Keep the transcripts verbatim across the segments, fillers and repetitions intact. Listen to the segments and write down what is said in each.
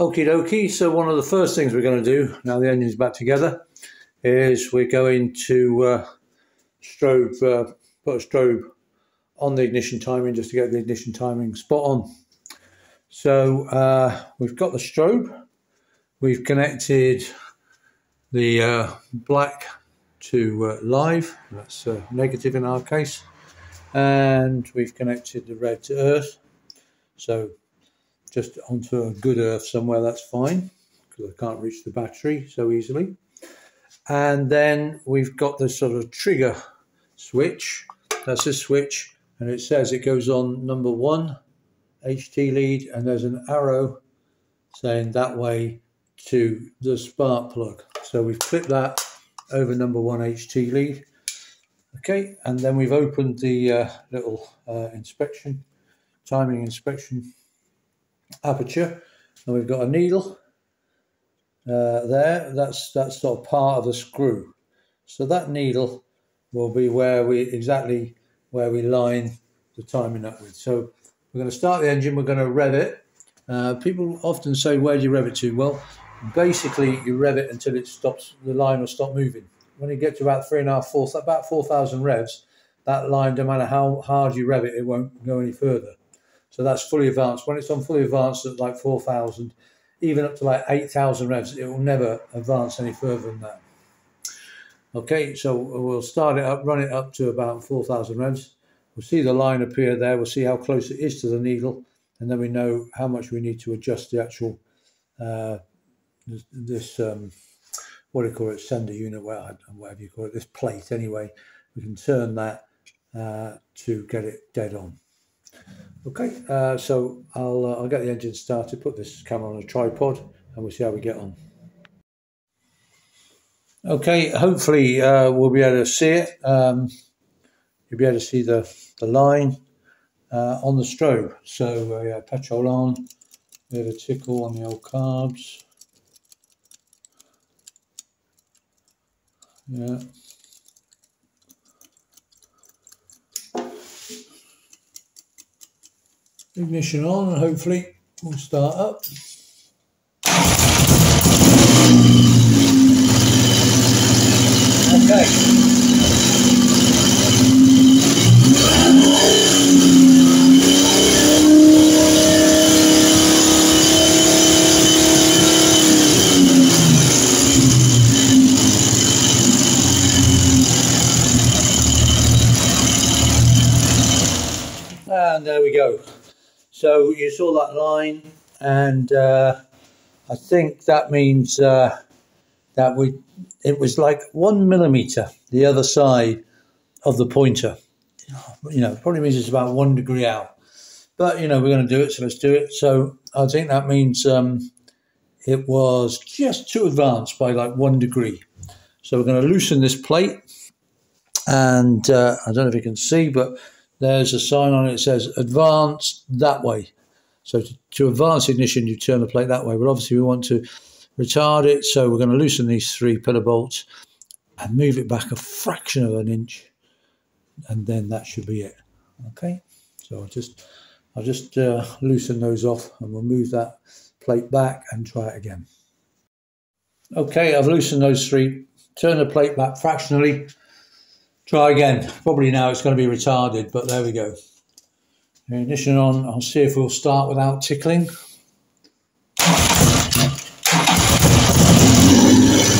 Okie dokie, so one of the first things we're going to do, now the onion's back together, is we're going to uh, strobe, uh, put a strobe on the ignition timing just to get the ignition timing spot on. So uh, we've got the strobe, we've connected the uh, black to uh, live, that's uh, negative in our case, and we've connected the red to earth, so just onto a good earth somewhere, that's fine, because I can't reach the battery so easily. And then we've got this sort of trigger switch, that's this switch, and it says it goes on number one, H T lead, and there's an arrow saying that way to the spark plug. So we've clipped that over number one H T lead. Okay, and then we've opened the uh, little uh, inspection, timing inspection aperture, and we've got a needle uh, there. That's that's sort of part of the screw. So that needle will be where we exactly where we line the timing up with. So we're going to start the engine. We're going to rev it. Uh, people often say, "Where do you rev it to?" Well, basically, you rev it until it stops. The line will stop moving. When you get to about three and a half, four, about four thousand revs, that line, no matter how hard you rev it, it won't go any further. So that's fully advanced. When it's on fully advanced at like four thousand, even up to like eight thousand revs, it will never advance any further than that. Okay, so we'll start it up, run it up to about four thousand revs. We'll see the line appear there. We'll see how close it is to the needle. And then we know how much we need to adjust the actual, uh, this, this um, what do you call it, sender unit, well, whatever you call it, this plate anyway. We can turn that uh, to get it dead on. Okay, uh, so I'll, uh, I'll get the engine started, put this camera on a tripod, and we'll see how we get on. Okay, hopefully uh, we'll be able to see it. Um, you'll be able to see the, the line uh, on the strobe. So, uh, yeah, petrol on, bit of a tickle on the old carbs. Yeah. Ignition on, and hopefully we'll start up. Okay. And there we go. So you saw that line, and uh, I think that means uh, that we it was like one millimeter the other side of the pointer. You know, probably means it's about one degree out. But, you know, we're going to do it, so let's do it. So I think that means um, it was just too advanced by like one degree. So we're going to loosen this plate, and uh, I don't know if you can see, but there's a sign on it that says advance that way. So to, to advance ignition, you turn the plate that way. But obviously we want to retard it, so we're going to loosen these three pillar bolts and move it back a fraction of an inch, and then that should be it. Okay, so I'll just, I'll just uh, loosen those off, and we'll move that plate back and try it again. Okay, I've loosened those three, turn the plate back fractionally. Try again. Probably now it's going to be retarded, but there we go. Ignition on. I'll see if we'll start without tickling.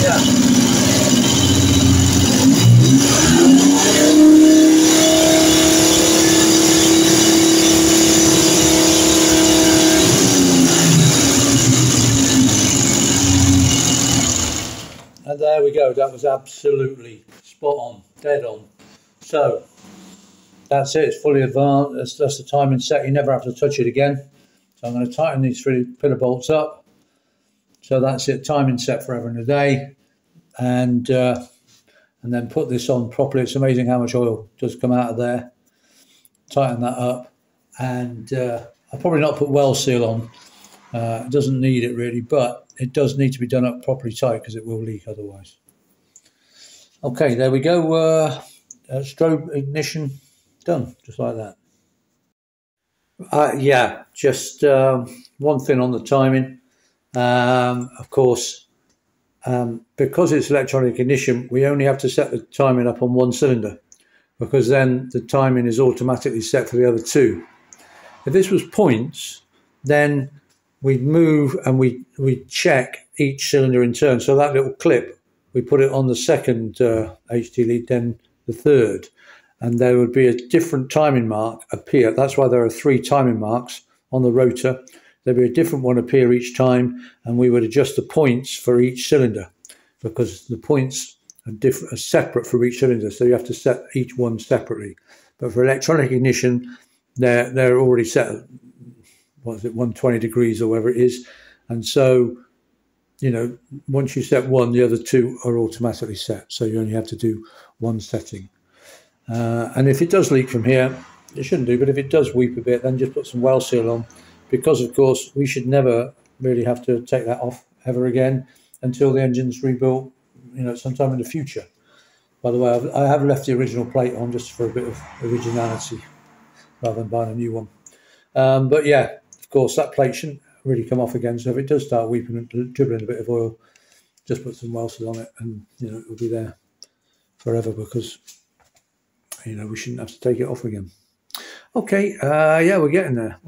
Yeah. And there we go. That was absolutely spot on. Dead on. So that's it, it's fully advanced. That's, that's the timing set, you never have to touch it again. So I'm going to tighten these three pillar bolts up. So that's it, timing set forever and a day. And uh, and then put this on properly. It's amazing how much oil does come out of there. Tighten that up. And uh, I'll probably not put well seal on. Uh, it doesn't need it really, but it does need to be done up properly tight because it will leak otherwise. Okay, there we go, uh, uh, strobe ignition done, just like that. Uh, yeah, just um, one thing on the timing. Um, of course, um, because it's electronic ignition, we only have to set the timing up on one cylinder, because then the timing is automatically set for the other two. If this was points, then we'd move and we we check each cylinder in turn. So that little clip, we put it on the second uh, H D lead, then the third, and there would be a different timing mark appear. That's why there are three timing marks on the rotor. There'd be a different one appear each time, and we would adjust the points for each cylinder, because the points are, different, are separate for each cylinder, so you have to set each one separately. But for electronic ignition, they're, they're already set at, what is it, one hundred twenty degrees or whatever it is, and so, you know, once you set one, the other two are automatically set, so you only have to do one setting. Uh, and if it does leak from here, it shouldn't do, but if it does weep a bit, then just put some well seal on, because of course we should never really have to take that off ever again until the engine's rebuilt, you know, sometime in the future. By the way, I've, I have left the original plate on just for a bit of originality rather than buying a new one. Um, but yeah, of course that plate shouldn't really come off again, so if it does start weeping and dribbling a bit of oil, just put some well seal on it, and you know, it will be there forever, because you know, we shouldn't have to take it off again. Okay, uh, yeah, we're getting there.